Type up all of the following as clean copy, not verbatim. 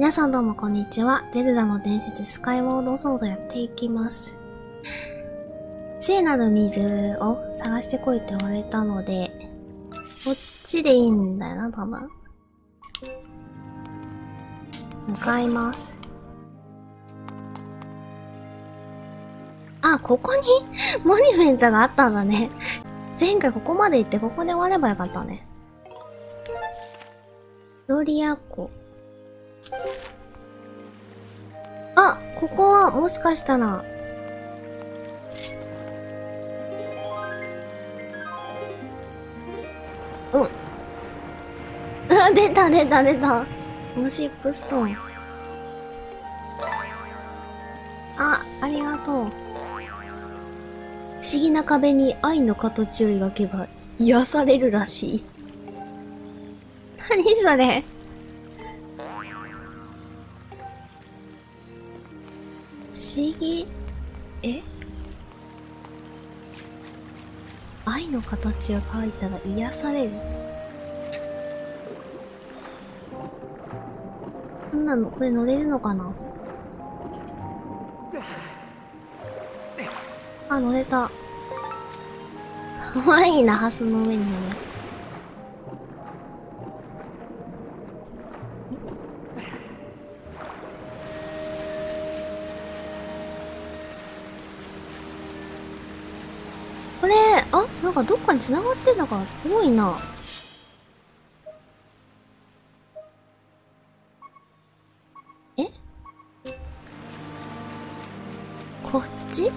皆さんどうもこんにちは。ゼルダの伝説スカイウォードソードやっていきます。聖なる水を探してこいって言われたので、こっちでいいんだよな、多分。向かいます。あ、ここにモニュメントがあったんだね。前回ここまで行ってここで終わればよかったね。ロリア湖。あ、ここはもしかしたら。うん。出た。ムシップストーン。あ、ありがとう。不思議な壁に愛の形を描けば癒されるらしい。何それ。不思議。愛の形を描いたら癒される。こんなのこれ乗れるのかな。あ、乗れた。可愛いな、ハスの上に乗る。なんかどっかに繋がってんだからすごいな。こっち？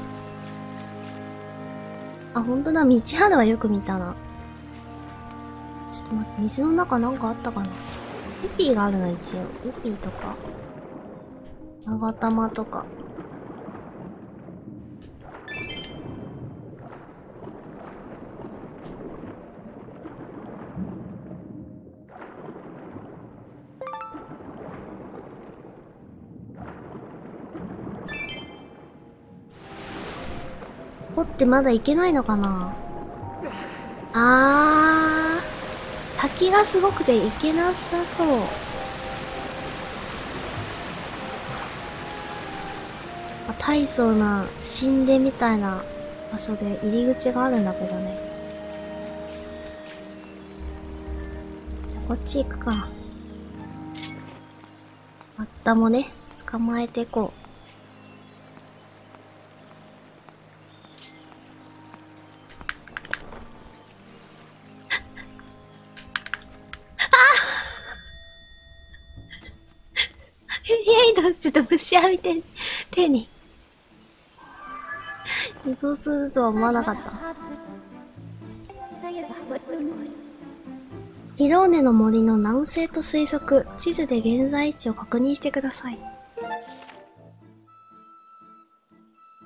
あ、ほんとだ。道あるわ、よく見たら。ちょっと待って、水の中なんかあったかな。エピーがあるな、一応。エピーとか。長玉とか。ここってまだ行けないのかな。あー、滝がすごくて行けなさそう。大層な神殿みたいな場所で入り口があるんだけどね。じゃあこっち行くか。バッタもね、捕まえていこう。ちょっと虫浴びて、手に。移動するとは思わなかった。ヒローネの森の南西と推測、地図で現在位置を確認してください。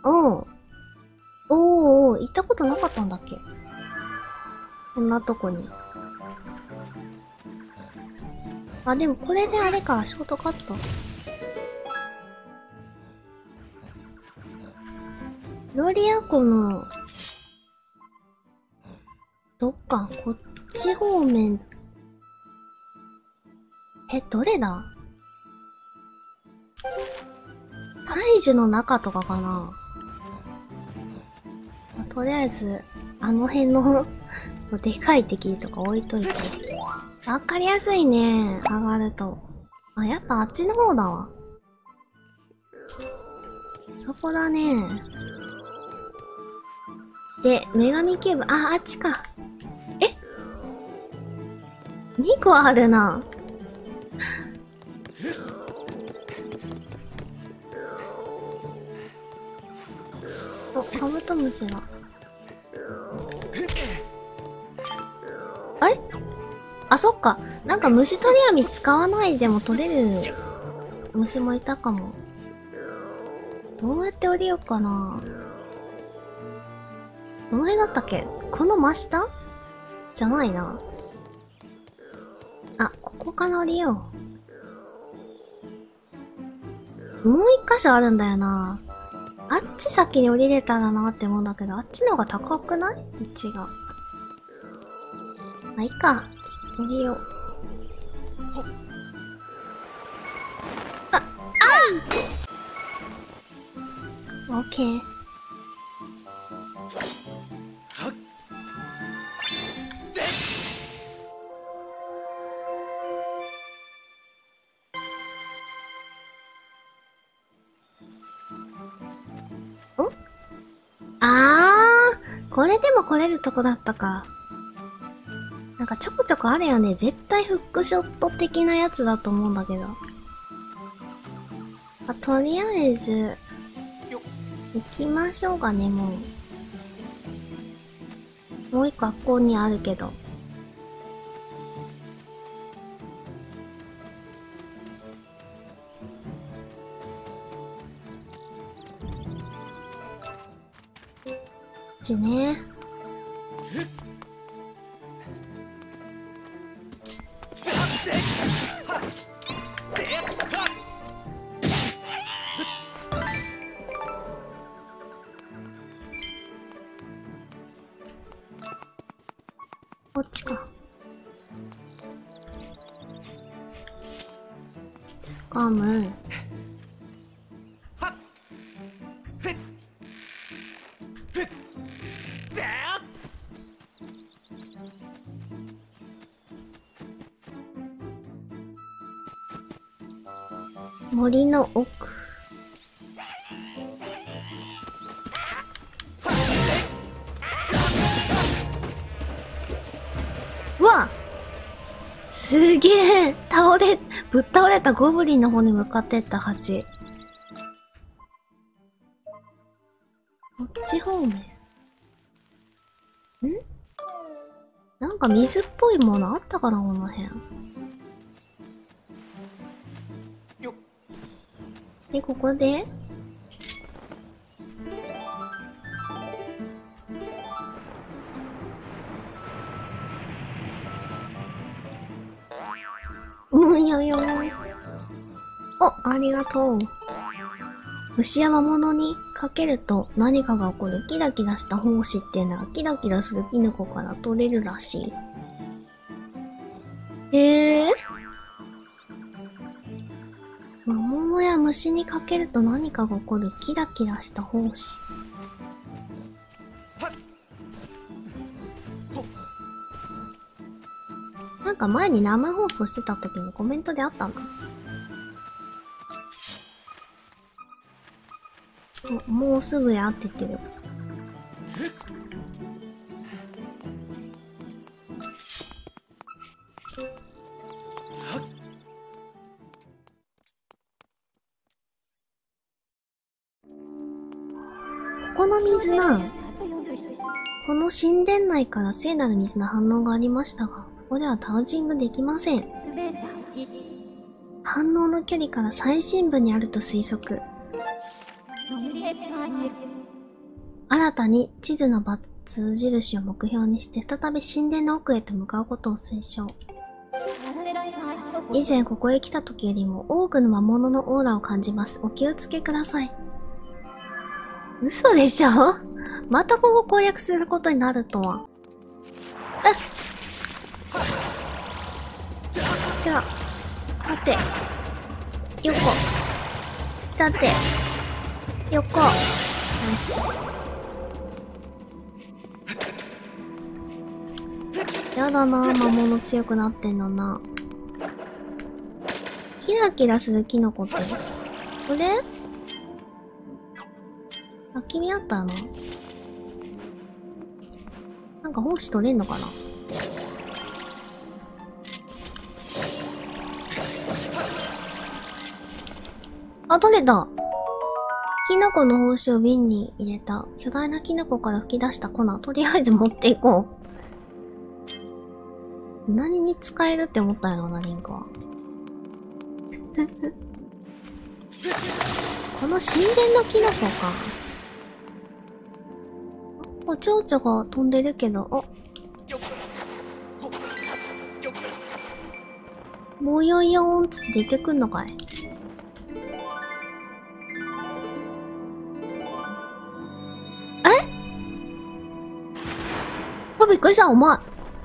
おう、行ったことなかったんだっけ？こんなとこに。あ、でもこれであれか、ショートカット。ロリア湖の、どっか、こっち方面。どれだ？大樹の中とかかな。とりあえず、あの辺の、でかい敵とか置いといて。わかりやすいね、上がると。あ、やっぱあっちの方だわ。そこだね。で、女神警部、あ、あっちか。2個あるな。お、カブトムシが。あれ？あ、そっか。なんか虫取り網使わないでも取れる虫もいたかも。どうやって降りようかな。どの辺だったっけ？この真下じゃないな。あ、ここから降りよう。もう一箇所あるんだよな。あっち先に降りれたらなって思うんだけど、あっちの方が高くない？位置が。まあ、いいか。ちょっと降りよう。on! Okay. Oh? Ah, これでも来れるとこだったか。なんかちょこちょこあれよね。絶対フックショット的なやつだと思うんだけど。あ、とりあえず、行きましょうかね、もう。もう一個あっこにあるけど。こっちね。こっちか。掴む。森の奥。すげえ、ぶっ倒れたゴブリンの方に向かってった蜂。こっち方面。ん？なんか水っぽいものあったかな、この辺。で、ここで？お、ありがとう。虫や魔物にかけると何かが起こる。キラキラした胞子っていうのはキラキラするキノコから取れるらしい。へえ。魔物や虫にかけると何かが起こる。キラキラした胞子。なんか前に生放送してた時にコメントであったんだ。もうすぐやって言ってるよ。ここの水な、この神殿内から聖なる水の反応がありましたが、ここではタウジングできません。反応の距離から最深部にあると推測。新たに地図のバツ印を目標にして再び神殿の奥へと向かうことを推奨。以前ここへ来た時よりも多くの魔物のオーラを感じます。お気をつけください。嘘でしょ。またここ攻略することになるとは。えっ、じゃあ縦横縦横、よし。やだな、魔物強くなってんのな。キラキラするキノコってこれ？あ、君あったの？なんか胞子取れんのかな？あ、取れた。キノコの胞子を瓶に入れた。巨大なキノコから吹き出した粉。とりあえず持っていこう。何に使えるって思ったよな、リンクは。この神殿のキノコか。お、蝶々が飛んでるけど、お。もうよいよーんって出てくんのかい。びっくりした、お前。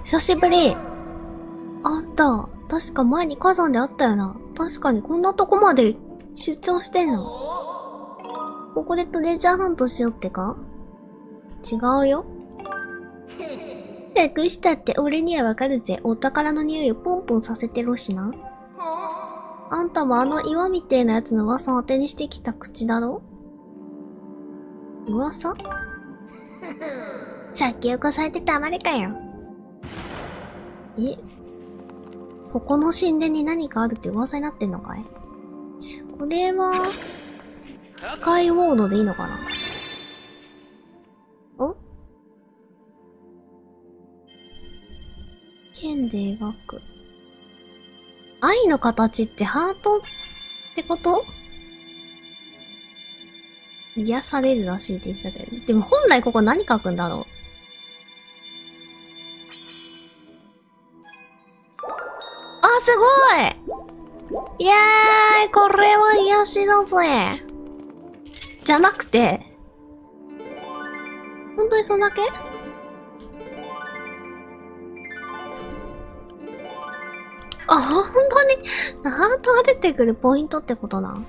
久しぶり。あんた、確か前に火山で会ったよな。確かにこんなとこまで出張してんの？ここでトレジャーハントしようってか？違うよ。隠したって俺にはわかるぜ。お宝の匂いをポンポンさせてろしな。あんたもあの岩みてえなやつの噂を当てにしてきた口だろ？噂？先を越されてたまれかよ。え？ここの神殿に何かあるって噂になってんのかい？これは、スカイウォードでいいのかな？ん？剣で描く。愛の形ってハートってこと？癒されるらしいって言ってたけど。でも本来ここ何書くんだろう？あ、すごい！イエーイ！これは癒しだぜ！じゃなくて、本当にそんだけ？あ、本当に、ハートが出てくるポイントってことな。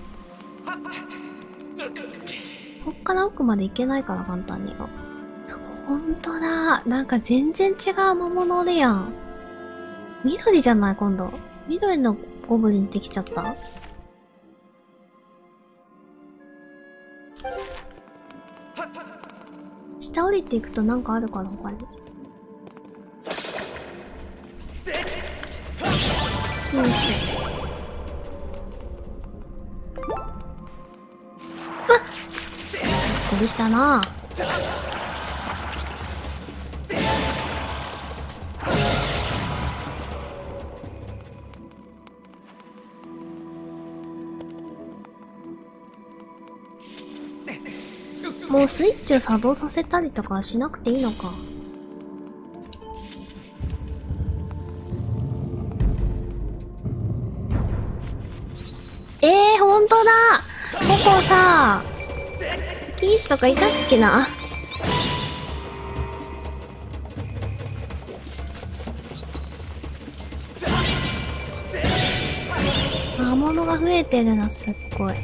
こっから奥まで行けないから簡単に。ほんとだ。なんか全然違う魔物でやん。緑じゃない今度。緑のゴブリンってきちゃった。下降りていくとなんかあるから他に。キース。びっくりしたな。もうスイッチを作動させたりとかしなくていいのか。ほんとだ。ここさ、キースとかいたっけな。魔物が増えてるな、すっごい。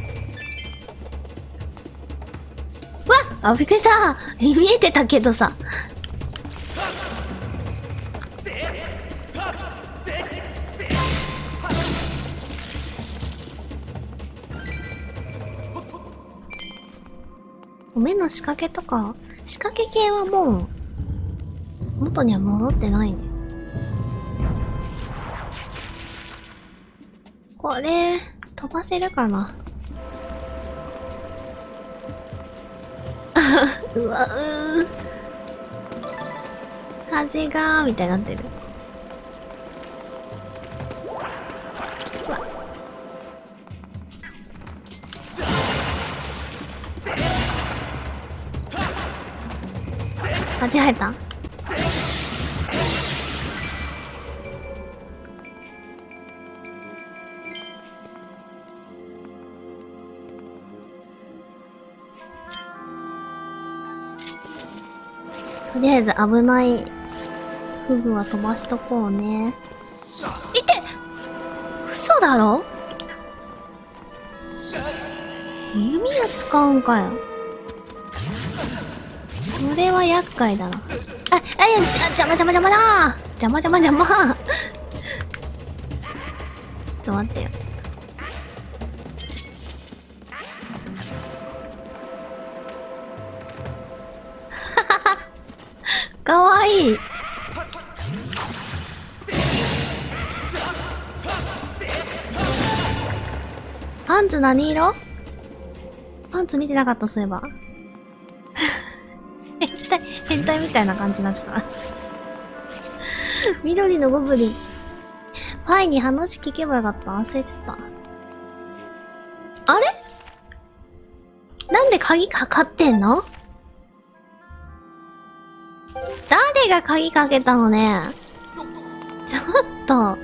あ、びっくりした！見えてたけどさ。目の仕掛けとか、仕掛け系はもう、元には戻ってないね。これ、飛ばせるかな？うわ、風がーみたいになってる。うわ、立ち入った。とりあえず危ないフグは飛ばしとこうね。いて！嘘だろ？弓矢使うんかよ。それは厄介だな。あ、いや、邪魔だ！邪魔！ちょっと待ってよ。かわいい。パンツ何色？パンツ見てなかった、そういえば。変態みたいな感じになっちゃった。緑のゴブリン。ファイに話聞けばよかった。焦ってた。あれ？なんで鍵かかってんの？誰が鍵かけたのね。ちょっと。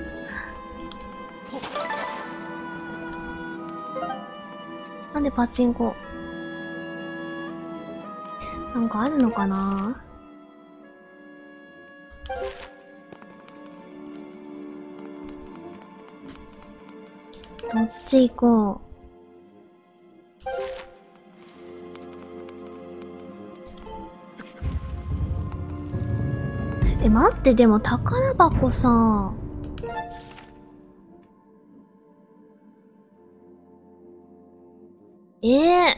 なんでパチンコ。なんかあるのかな。どっち行こう。え、待って、でも宝箱さん。開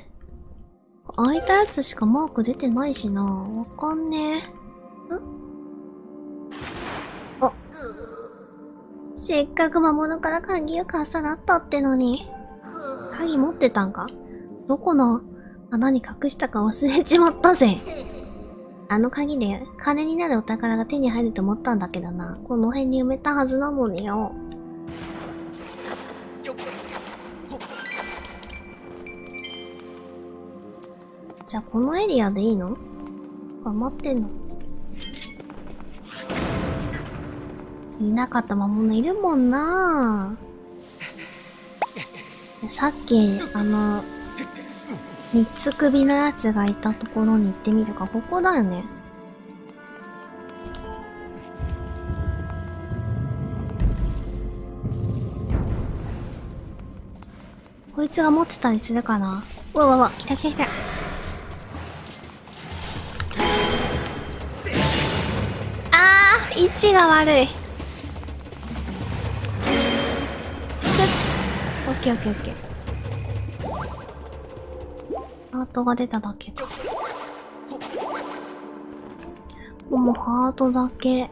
いたやつしかマーク出てないしな。わかんねえ。ん？あ、せっかく魔物から鍵をかっさらったってのに。鍵持ってたんか？どこの穴に隠したか忘れちまったぜ。あの鍵で金になるお宝が手に入ると思ったんだけどな。この辺に埋めたはずなのによ。じゃあこのエリアでいいの？頑張ってんの。いなかった魔物いるもんな。さっき三つ首のやつがいたところに行ってみるか。ここだよね。こいつが持ってたりするかな。うわうわうわ、来た来た来た。位置が悪い。スッ。オッケーオッケーオッケー。ハートが出ただけか。もうハートだけ。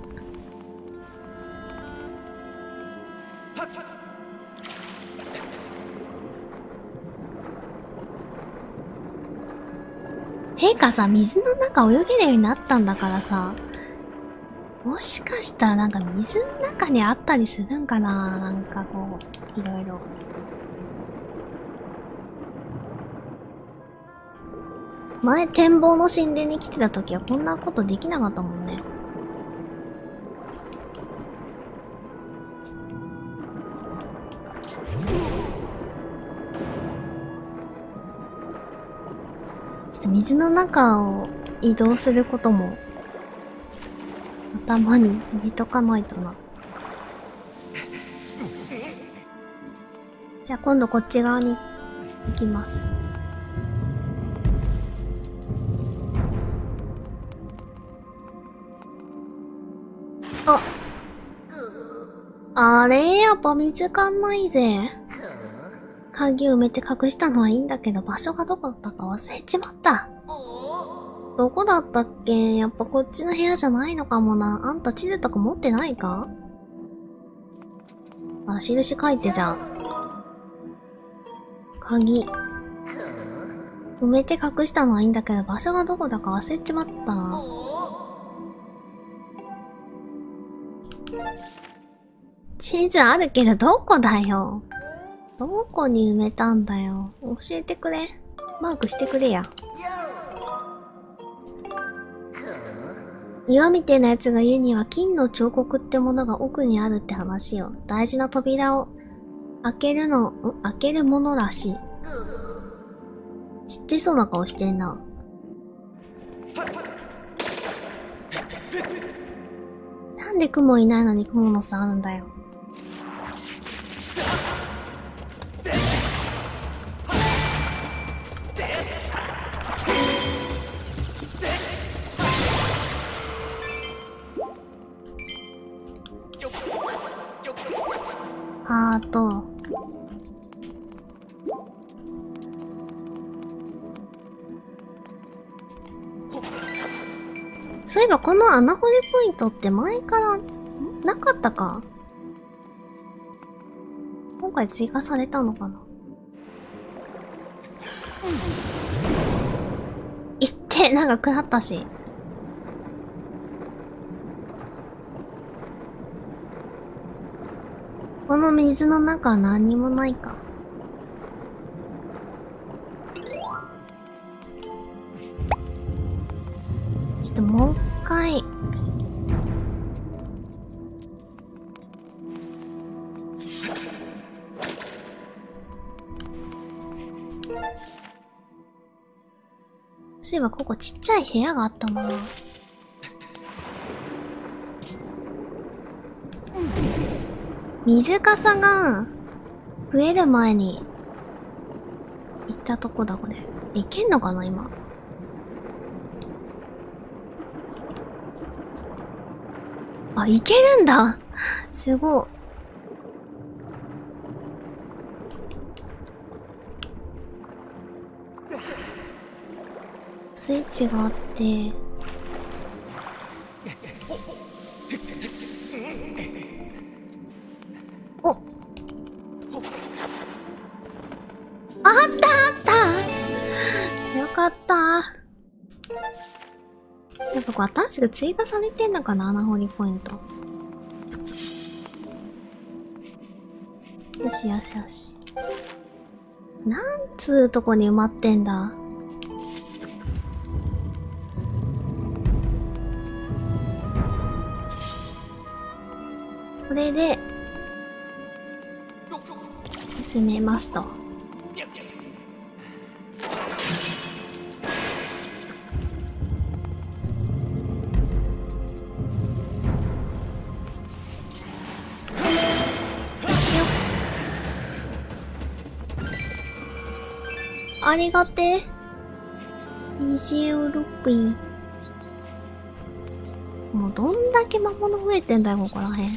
てかさ、水の中泳げるようになったんだからさ。もしかしたらなんか水の中にあったりするんかな。なんかこう、いろいろ。前展望の神殿に来てた時はこんなことできなかったもんね。ちょっと水の中を移動することも頭に入れとかないとな。じゃあ今度こっち側に行きます。あ、あれやっぱ見つかんないぜ。鍵を埋めて隠したのはいいんだけど、場所がどこだったか忘れちまった。どこだったっけ？やっぱこっちの部屋じゃないのかもな。あんた地図とか持ってないか？あ、印書いてじゃん。鍵。埋めて隠したのはいいんだけど、場所がどこだか忘れちまった。地図あるけど、どこだよ。どこに埋めたんだよ。教えてくれ。マークしてくれや。岩みてえなやつが言うには金の彫刻ってものが奥にあるって話よ。大事な扉を開けるものらしい。知ってそうな顔してんな。なんで雲いないのに雲の巣あるんだよ。ハート。そういえばこの穴掘りポイントって前からなかったか？今回追加されたのかな？いって、なんか食らったし。この水の中は何もないか。ちょっともう一回。そういえばここちっちゃい部屋があったな。水かさが増える前に行ったとこだ、これ。行けんのかな、今。あ、いけるんだ。すごい。スイッチがあって。お。あったあった。よかった。やっぱこう新しく追加されてんのかな、穴掘りポイント。よしよしよし。なんつうとこに埋まってんだ。これで進めますと。ありがてえ。26位。もうどんだけ魔物増えてんだよ、ここら辺。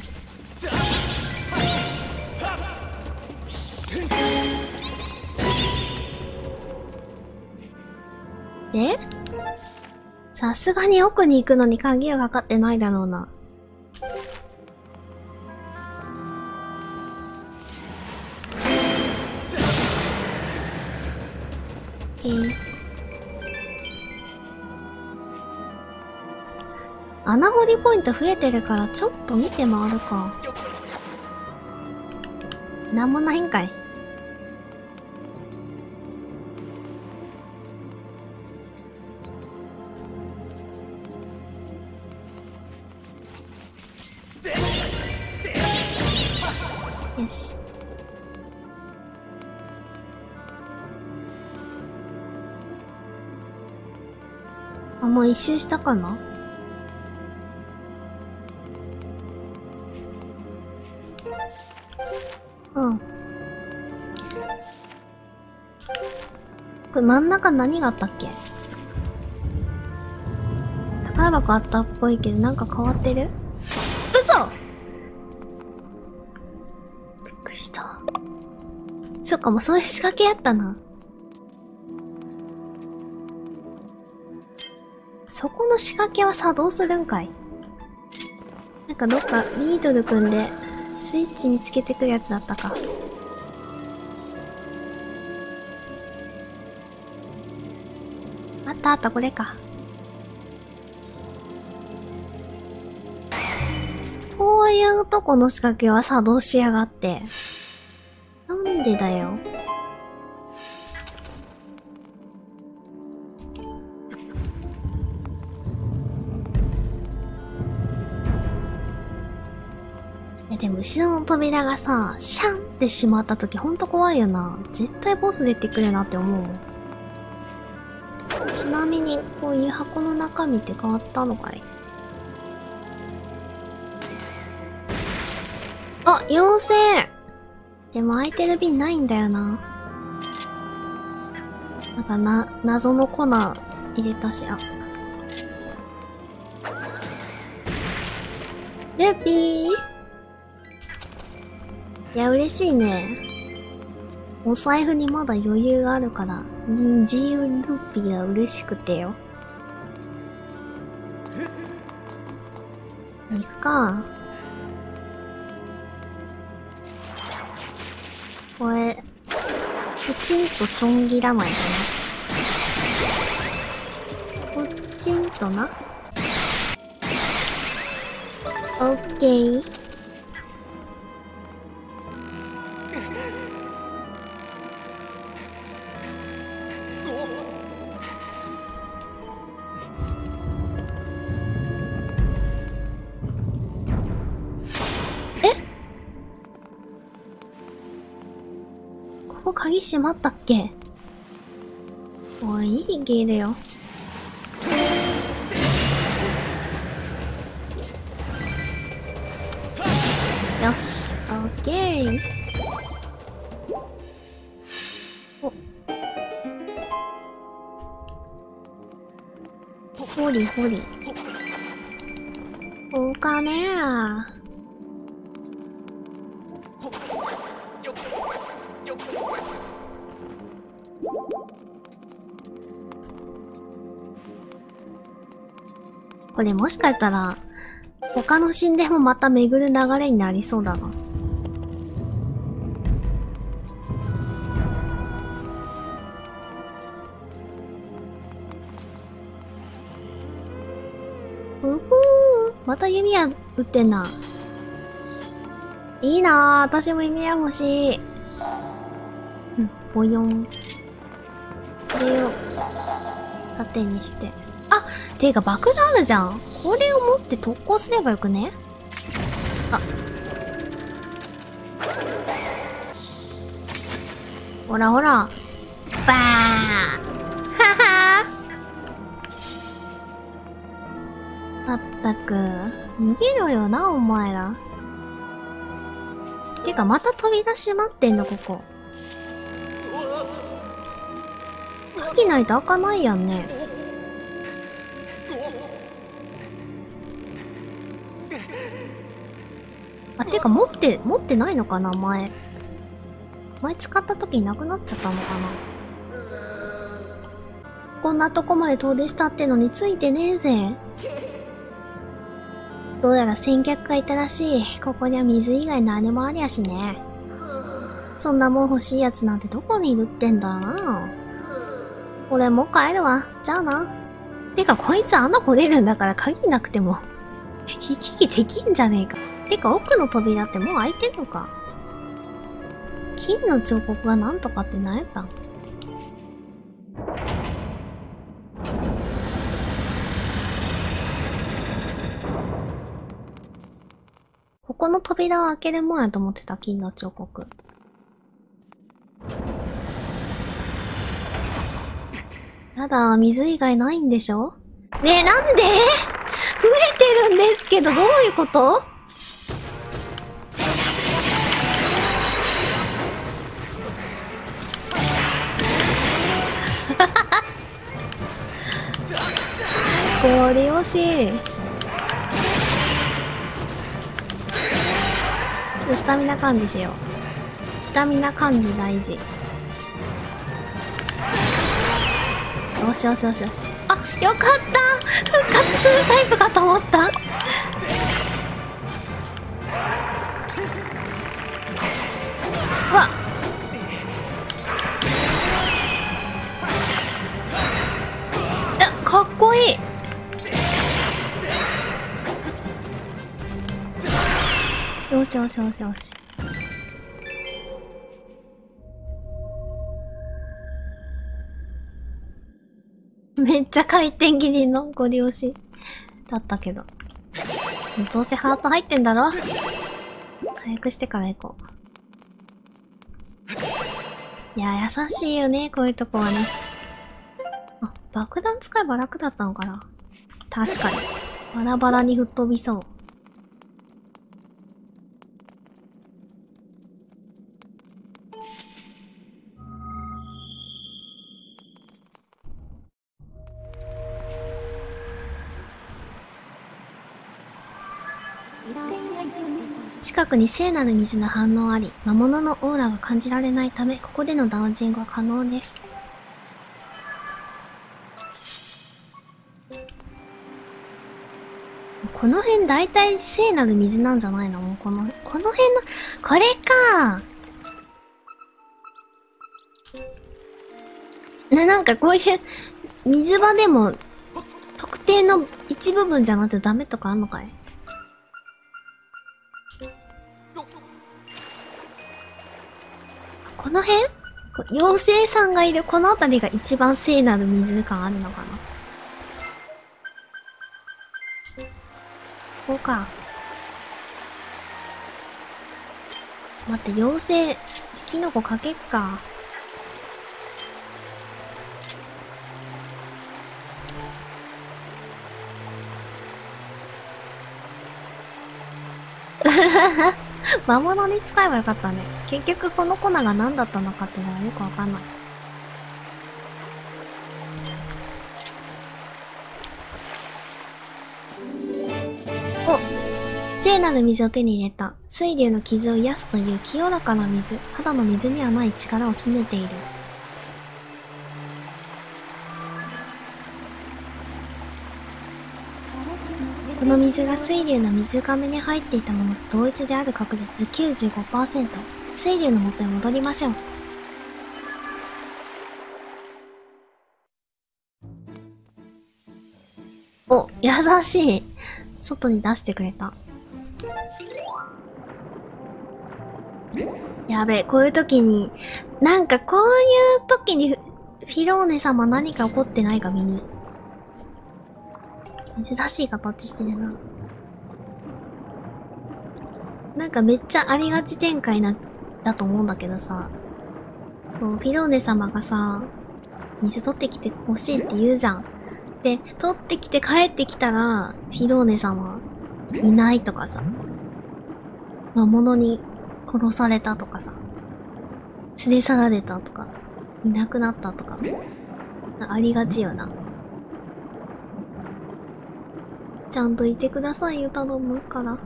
で、さすがに奥に行くのに鍵はかかってないだろうな。穴掘りポイント増えてるからちょっと見て回るか。なんもないんかい。よし。あ、もう一周したかな。うん。これ真ん中何があったっけ？宝箱あったっぽいけどなんか変わってる？嘘！びっくりした。そっか、もうそういう仕掛けやったな。そこの仕掛けはさ、どうするんかい？なんかどっかビートル組んでスイッチ見つけてくるやつだったか。あったあった、これか。こういうとこの仕掛けは作動しやがって。なんでだよ。でも後ろの扉がさ、シャンってしまった時ほんと怖いよな。絶対ボス出てくるなって思う。ちなみにこういう箱の中身って変わったのかい？あ、妖精！でも空いてる瓶ないんだよな。なんか謎の粉入れたし、あ。ルピー！いや、嬉しいね。お財布にまだ余裕があるから、20ルピーは嬉しくてよ。行くか。これ、ポチンとちょん切らないとな。ポチンとな。オッケー。鍵閉まったっけ？おい、いいゲーだよ。よし、オッケー。お。ほりほり。オッかねー。これもしかしたら他の神殿もまた巡る流れになりそうだな。うふう、また弓矢撃ってんな。いいなぁ、私も弓矢欲しい。うん、ボヨン。これを縦にして。あ、てか爆弾あるじゃん。これを持って特攻すればよくね？あ。ほらほら。バーン！ははー！まったく、逃げろよな、お前ら。てか、また飛び出し待ってんの、ここ。鍵ないと開かないやんね。あ、てか、持ってないのかな、前。前使った時になくなっちゃったのかな。こんなとこまで遠出したってのについてねえぜ。どうやら先客がいたらしい。ここには水以外何もありゃしね。そんなもん欲しいやつなんてどこにいるってんだな。俺もう帰るわ。じゃあな。てかこいつ穴掘れるんだから鍵なくても引き来できんじゃねえか。てか奥の扉ってもう開いてんのか。金の彫刻はなんとかって何やったん。この扉を開けるもんやと思ってた、金の彫刻。やだ、水以外ないんでしょ？ねえ、なんで？増えてるんですけど、どういうこと？ご利用し。スタミナ管理しよう。スタミナ管理大事。よしよしよしよし。あ、よかった。復活するタイプかと思った。うわっ。え、かっこいい。よしよしよしよし。めっちゃ回転切りのご利用しだったけど。どうせハート入ってんだろ？早くしてから行こう。いや、優しいよね、こういうとこはね。あ、爆弾使えば楽だったのかな？確かに。バラバラに吹っ飛びそう。近くに聖なる水の反応あり、魔物のオーラが感じられないため、ここでのダウジングは可能です。この辺大体聖なる水なんじゃないの？もうこの辺の、これかな、なんかこういう、水場でも、特定の一部分じゃなくてダメとかあんのかい？この辺？妖精さんがいるこの辺りが一番聖なる水感あるのかな？こうか。待って、妖精、キノコかけっか。うははは。魔物に使えばよかったね。結局この粉が何だったのかっていうのはよくわかんない。おっ。聖なる水を手に入れた。水流の傷を癒すという清らかな水、肌の水にはない力を秘めている。この水が水流の水がめに入っていたものと同一である確率 95%。水流の元へ戻りましょう。お、優しい。外に出してくれた。やべえ、こういう時に、なんかこういう時に、フィローネ様何か起こってないか見に。珍しい形してるな。なんかめっちゃありがち展開だと思うんだけどさ。フィローネ様がさ、水取ってきてほしいって言うじゃん。で、取ってきて帰ってきたら、フィローネ様いないとかさ。魔物に殺されたとかさ。連れ去られたとか。いなくなったとか。ありがちよな。ちゃんといてくださいよ、頼むから。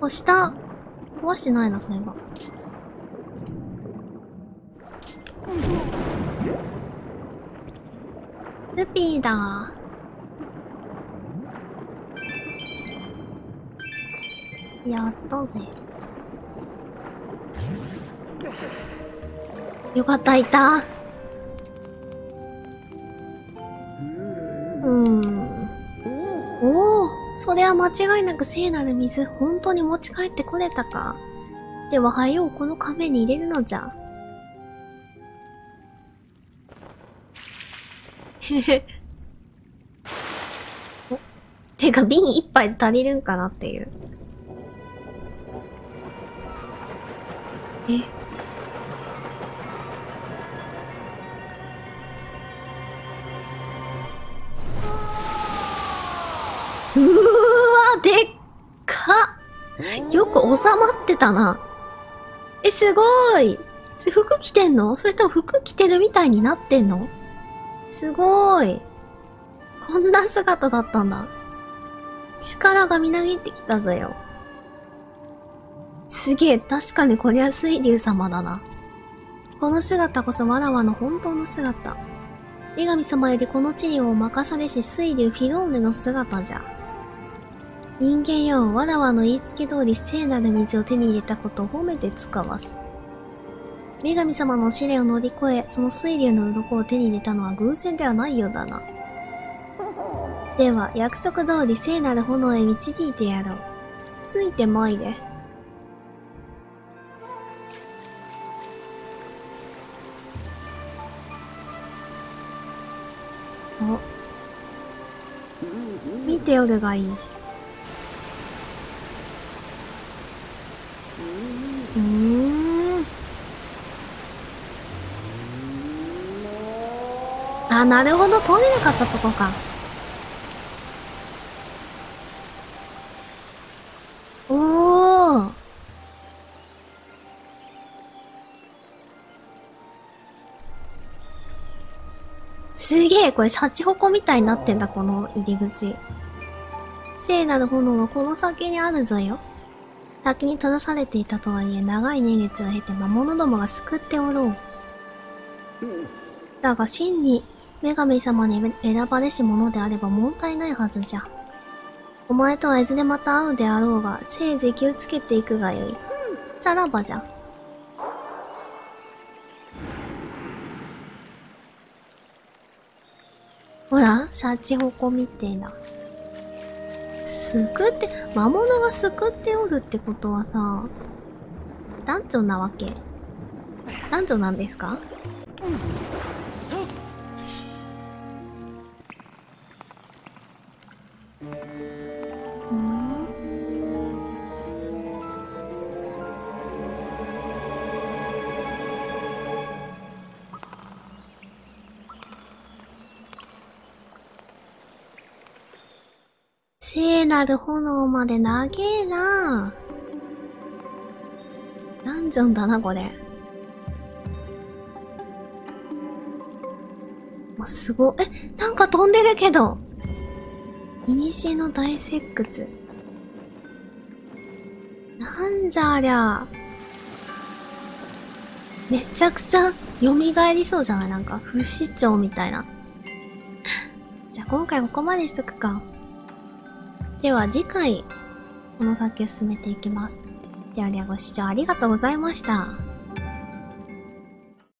押した。壊してないな、そういえば。ルピーだ。やったぜ。よかった、いた。おお、それは間違いなく聖なる水、本当に持ち帰ってこれたか。では、はよう、この亀に入れるのじゃ。お、てか瓶一杯で足りるんかなっていう。え、うーわ、でっかっ。よく収まってたな。え、すごい。服着てんの？それとも服着てるみたいになってんの？すごーい。こんな姿だったんだ。力がみなぎってきたぞよ。すげえ、確かにこりゃ水流様だな。この姿こそわらわの本当の姿。女神様よりこの地理を任されし水流フィローネの姿じゃ。人間よ、わらわの言いつけ通り聖なる水を手に入れたことを褒めて使わす。女神様の試練を乗り越え、その水流の鱗を手に入れたのは偶然ではないようだな。では、約束通り聖なる炎へ導いてやろう。ついてまいれ。お。見ておるがいい。あ、なるほど、通れなかったとこか。おー。すげえ、これシャチホコみたいになってんだ、この入り口。聖なる炎はこの先にあるぞよ。滝に閉ざされていたとはいえ、長い年月を経て魔物どもが救っておろう。だが真に、女神様に選ばれし者であれば問題ないはずじゃ。お前とはいずれまた会うであろうが、せいぜい気をつけていくがよい。さらばじゃ。ほら、シャチホコみてえな。魔物が救っておるってことはさ、男女なわけ。男女なんですか？聖なる炎まで長えな。ダンジョンだな、これ。お、すご。え、なんか飛んでるけど。古の大石窟。なんじゃありゃ。めちゃくちゃ蘇りそうじゃない？なんか、不死鳥みたいな。じゃあ今回ここまでしとくか。では次回、この先進めていきます。ではではご視聴ありがとうございました。